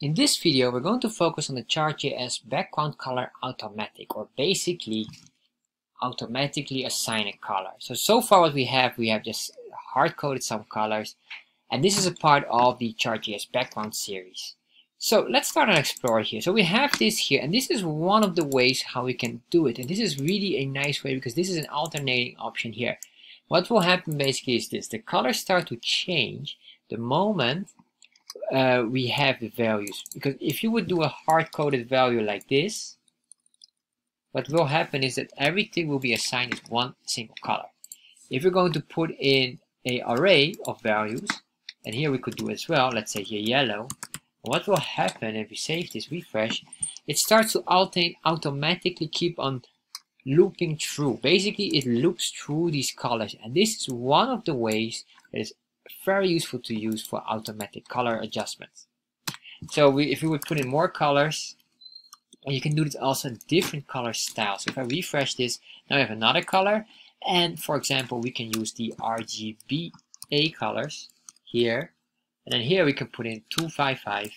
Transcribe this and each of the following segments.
In this video, we're going to focus on the Chart.js background color automatic, or basically automatically assign a color. So far what we have just hard-coded some colors, and this is a part of the Chart.js background series. So let's start and explore here. So we have this here, and this is one of the ways how we can do it. And this is really a nice way because this is an alternating option here. What will happen basically is this: the colors start to change the moment we have the values, because if you would do a hard-coded value like this, what will happen is that everything will be assigned as one single color. If you're going to put in an array of values, and here we could do as well, let's say here yellow, what will happen if we save this, refresh, it starts to alternate, automatically keep on looping through. Basically it loops through these colors, and this is one of the ways that is very useful to use for automatic color adjustments. So if we would put in more colors, and you can do this also in different color styles. So if I refresh this, now we have another color, and for example we can use the RGBA colors here, and then here we can put in 255,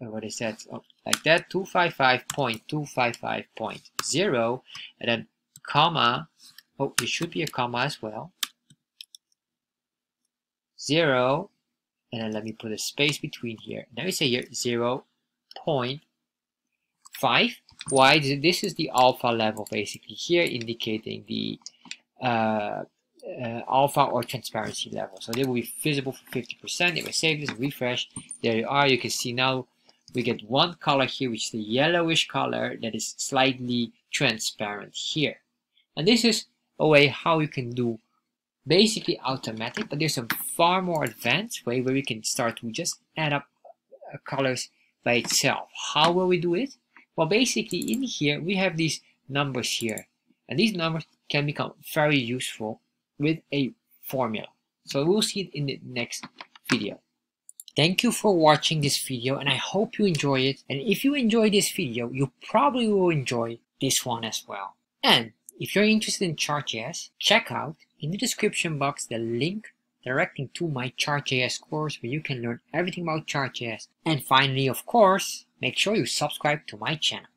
what is that? Oh, like that, 255.255.0, and then comma. Oh, it should be a comma as well. 0, and then let me put a space between here. Now we say here 0.5. Why? This is the alpha level basically here, indicating the alpha or transparency level. So they will be visible for 50%. If we save this, refresh, there you are. You can see now we get one color here, which is the yellowish color that is slightly transparent here. And this is a way how you can do basically automatic, but there's a far more advanced way where we can start to just add up colors by itself. How will we do it? Well, basically in here we have these numbers here, and these numbers can become very useful with a formula. So we'll see it in the next video. Thank you for watching this video, and I hope you enjoy it. And if you enjoy this video, you probably will enjoy this one as well. And if you're interested in Chart.js, check out in the description box the link directing to my Chart.js course, where you can learn everything about Chart.js. And finally, of course, make sure you subscribe to my channel.